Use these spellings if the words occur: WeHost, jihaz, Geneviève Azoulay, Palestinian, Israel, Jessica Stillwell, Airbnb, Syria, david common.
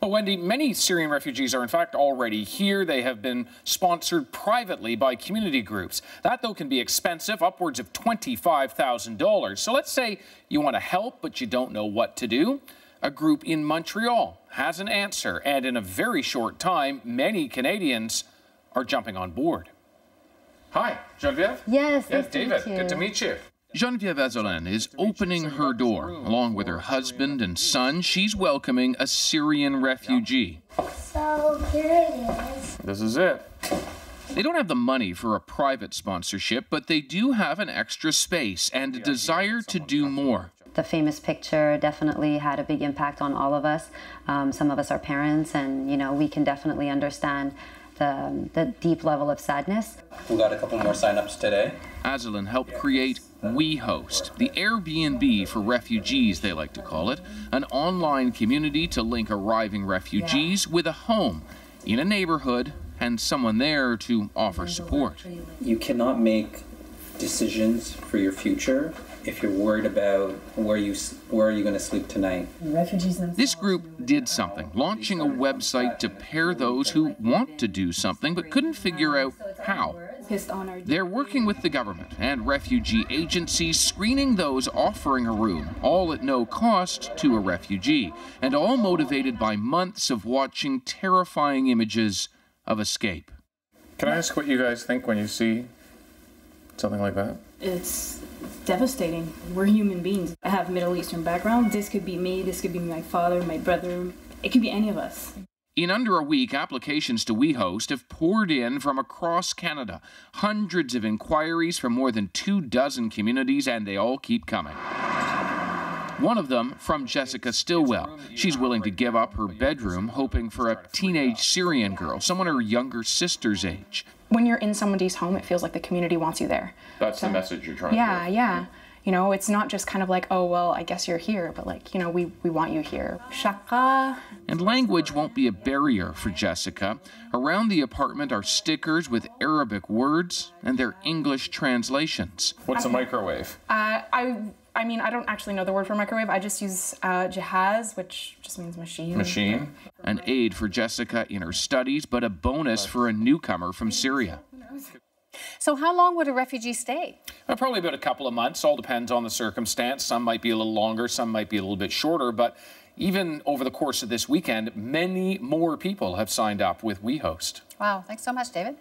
Well, Wendy, many Syrian refugees are in fact already here. They have been sponsored privately by community groups. That, though, can be expensive, upwards of $25,000. So let's say you want to help, but you don't know what to do. A group in Montreal has an answer, and in a very short time, many Canadians are jumping on board. Hi, Geneviève. Yes, nice David, to meet you. Good to meet you. Geneviève Azoulay is opening her door. Along with her husband and son, she's welcoming a Syrian refugee. So here it is. This is it. They don't have the money for a private sponsorship, but they do have an extra space and a desire to do more. The famous picture definitely had a big impact on all of us. Some of us are parents, and, you know, we can definitely understand the deep level of sadness. We got a couple more sign-ups today. Azoulay helped create WeHost, the Airbnb for refugees, they like to call it, an online community to link arriving refugees with a home in a neighborhood and someone there to offer support. You cannot make decisions for your future if you're worried about where are you going to sleep tonight. This group did something, launching a website to pair those who want to do something but couldn't figure out how. They're working with the government and refugee agencies, screening those offering a room, all at no cost to a refugee, and all motivated by months of watching terrifying images of escape. Can I ask what you guys think when you see something like that? It's devastating. We're human beings. I have Middle Eastern background. This could be me, this could be my father, my brother. It could be any of us. In under a week, applications to WeHost have poured in from across Canada. Hundreds of inquiries from more than 2 dozen communities, and they all keep coming. One of them from Jessica Stillwell. She's willing to give up her bedroom, hoping for a teenage Syrian girl, someone her younger sister's age. When you're in somebody's home, it feels like the community wants you there. That's the message you're trying to get. Yeah. You know, it's not just kind of like, oh, well, I guess you're here, but like, you know, we want you here. Shaka. And language won't be a barrier for Jessica. Around the apartment are stickers with Arabic words and their English translations. What's a microwave? I mean, I don't actually know the word for microwave. I just use jihaz, which just means machine. Machine. An aid for Jessica in her studies, but a bonus for a newcomer from Syria. So how long would a refugee stay? Well, probably about a couple of months. All depends on the circumstance. Some might be a little longer, some might be a little bit shorter. But even over the course of this weekend, many more people have signed up with WeHost. Wow. Thanks so much, David.